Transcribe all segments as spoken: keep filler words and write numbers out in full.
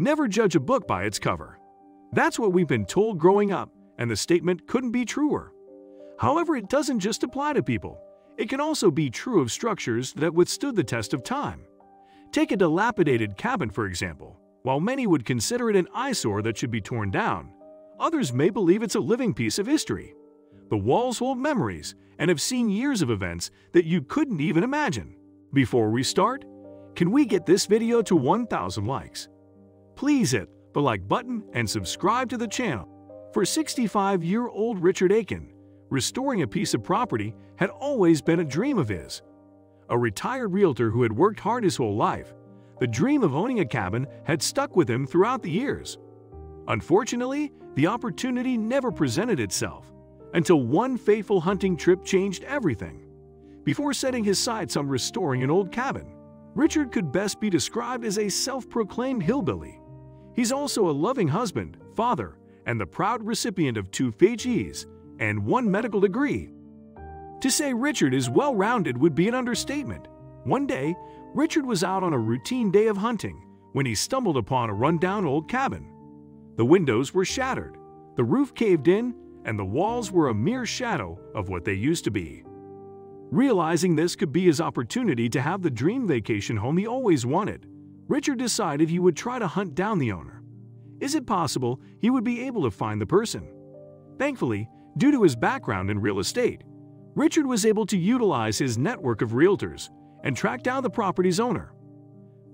Never judge a book by its cover. That's what we've been told growing up, and the statement couldn't be truer. However, it doesn't just apply to people. It can also be true of structures that withstood the test of time. Take a dilapidated cabin, for example. While many would consider it an eyesore that should be torn down, others may believe it's a living piece of history. The walls hold memories and have seen years of events that you couldn't even imagine. Before we start, can we get this video to one thousand likes? Please hit the like button and subscribe to the channel. For sixty-five-year-old Richard Aiken, restoring a piece of property had always been a dream of his. A retired realtor who had worked hard his whole life, the dream of owning a cabin had stuck with him throughout the years. Unfortunately, the opportunity never presented itself, until one fateful hunting trip changed everything. Before setting his sights on restoring an old cabin, Richard could best be described as a self-proclaimed hillbilly. He's also a loving husband, father, and the proud recipient of two PhDs and one medical degree. To say Richard is well-rounded would be an understatement. One day, Richard was out on a routine day of hunting when he stumbled upon a run-down old cabin. The windows were shattered, the roof caved in, and the walls were a mere shadow of what they used to be. Realizing this could be his opportunity to have the dream vacation home he always wanted, Richard decided he would try to hunt down the owner. Is it possible he would be able to find the person? Thankfully, due to his background in real estate, Richard was able to utilize his network of realtors and tracked down the property's owner.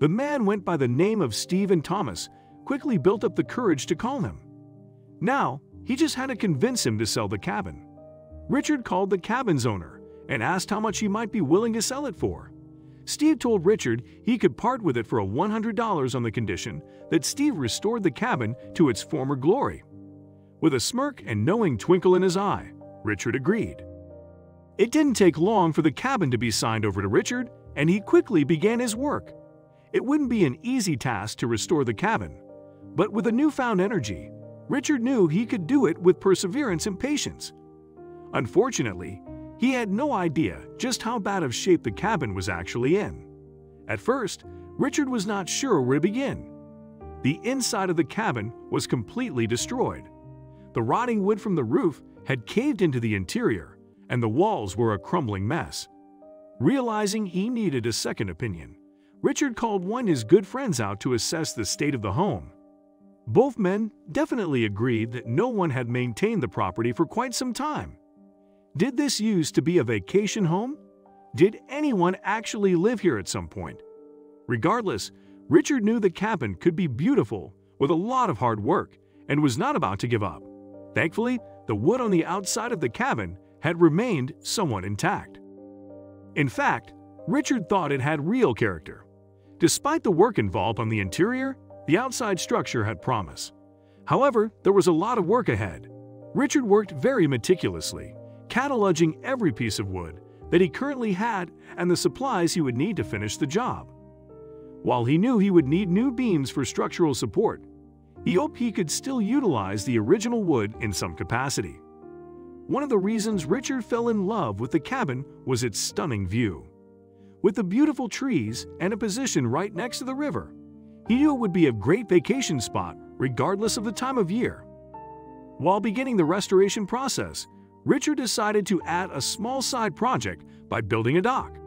The man went by the name of Steven Thomas, quickly built up the courage to call him. Now, he just had to convince him to sell the cabin. Richard called the cabin's owner and asked how much he might be willing to sell it for. Steve told Richard he could part with it for one hundred dollars on the condition that Steve restored the cabin to its former glory. With a smirk and knowing twinkle in his eye, Richard agreed. It didn't take long for the cabin to be signed over to Richard, and he quickly began his work. It wouldn't be an easy task to restore the cabin, but with a newfound energy, Richard knew he could do it with perseverance and patience. Unfortunately, he had no idea just how bad of shape the cabin was actually in. At first, Richard was not sure where to begin. The inside of the cabin was completely destroyed. The rotting wood from the roof had caved into the interior, and the walls were a crumbling mess. Realizing he needed a second opinion, Richard called one of his good friends out to assess the state of the home. Both men definitely agreed that no one had maintained the property for quite some time. Did this used to be a vacation home? Did anyone actually live here at some point? Regardless, Richard knew the cabin could be beautiful with a lot of hard work and was not about to give up. Thankfully, the wood on the outside of the cabin had remained somewhat intact. In fact, Richard thought it had real character. Despite the work involved on the interior, the outside structure had promise. However, there was a lot of work ahead. Richard worked very meticulously, cataloging every piece of wood that he currently had and the supplies he would need to finish the job. While he knew he would need new beams for structural support, he hoped he could still utilize the original wood in some capacity. One of the reasons Richard fell in love with the cabin was its stunning view. With the beautiful trees and a position right next to the river, he knew it would be a great vacation spot regardless of the time of year. While beginning the restoration process, Richard decided to add a small side project by building a dock.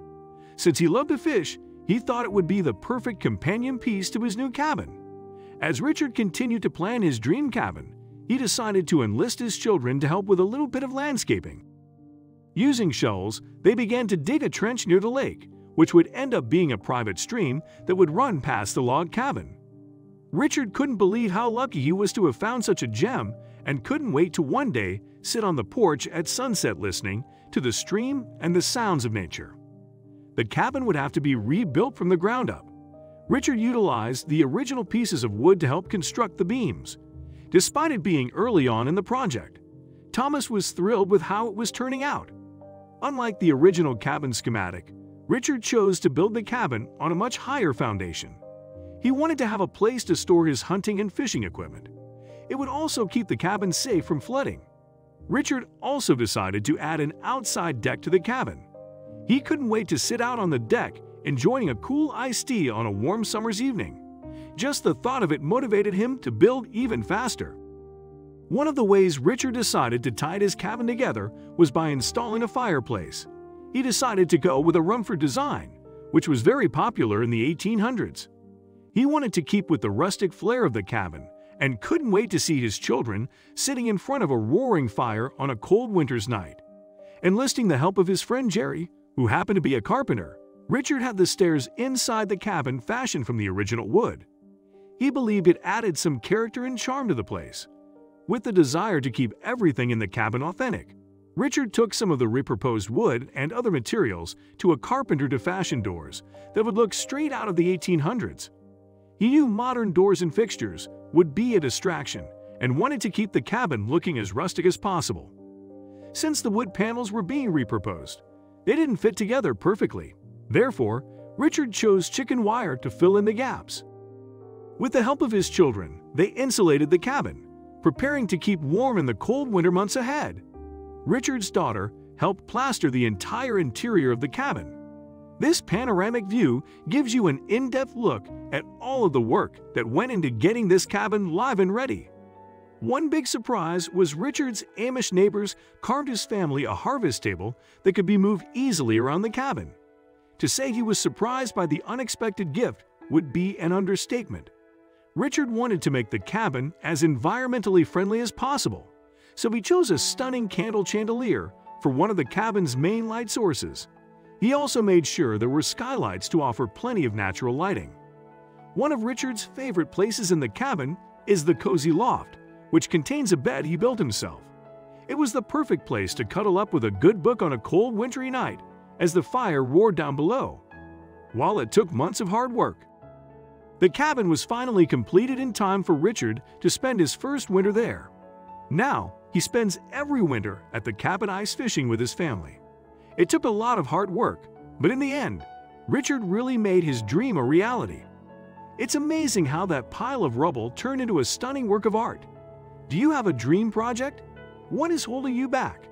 Since he loved to fish, he thought it would be the perfect companion piece to his new cabin. As Richard continued to plan his dream cabin, he decided to enlist his children to help with a little bit of landscaping. Using shovels, they began to dig a trench near the lake, which would end up being a private stream that would run past the log cabin. Richard couldn't believe how lucky he was to have found such a gem and couldn't wait to one day sit on the porch at sunset listening to the stream and the sounds of nature. The cabin would have to be rebuilt from the ground up. Richard utilized the original pieces of wood to help construct the beams. Despite it being early on in the project, Thomas was thrilled with how it was turning out. Unlike the original cabin schematic, Richard chose to build the cabin on a much higher foundation. He wanted to have a place to store his hunting and fishing equipment. It would also keep the cabin safe from flooding. Richard also decided to add an outside deck to the cabin. He couldn't wait to sit out on the deck enjoying a cool iced tea on a warm summer's evening. Just the thought of it motivated him to build even faster. One of the ways Richard decided to tie his cabin together was by installing a fireplace. He decided to go with a Rumford design, which was very popular in the eighteen hundreds. He wanted to keep with the rustic flair of the cabin and couldn't wait to see his children sitting in front of a roaring fire on a cold winter's night. Enlisting the help of his friend Jerry, who happened to be a carpenter, Richard had the stairs inside the cabin fashioned from the original wood. He believed it added some character and charm to the place. With the desire to keep everything in the cabin authentic, Richard took some of the reproposed wood and other materials to a carpenter to fashion doors that would look straight out of the eighteen hundreds. He knew modern doors and fixtures would be a distraction and wanted to keep the cabin looking as rustic as possible. Since the wood panels were being reproposed, they didn't fit together perfectly. Therefore, Richard chose chicken wire to fill in the gaps. With the help of his children, they insulated the cabin, preparing to keep warm in the cold winter months ahead. Richard's daughter helped plaster the entire interior of the cabin. This panoramic view gives you an in-depth look at all of the work that went into getting this cabin live and ready. One big surprise was Richard's Amish neighbors carved his family a harvest table that could be moved easily around the cabin. To say he was surprised by the unexpected gift would be an understatement. Richard wanted to make the cabin as environmentally friendly as possible, so he chose a stunning candle chandelier for one of the cabin's main light sources. He also made sure there were skylights to offer plenty of natural lighting. One of Richard's favorite places in the cabin is the cozy loft, which contains a bed he built himself. It was the perfect place to cuddle up with a good book on a cold wintry night as the fire roared down below. While it took months of hard work, the cabin was finally completed in time for Richard to spend his first winter there. Now, he spends every winter at the cabin ice fishing with his family. It took a lot of hard work, but in the end, Richard really made his dream a reality. It's amazing how that pile of rubble turned into a stunning work of art. Do you have a dream project? What is holding you back?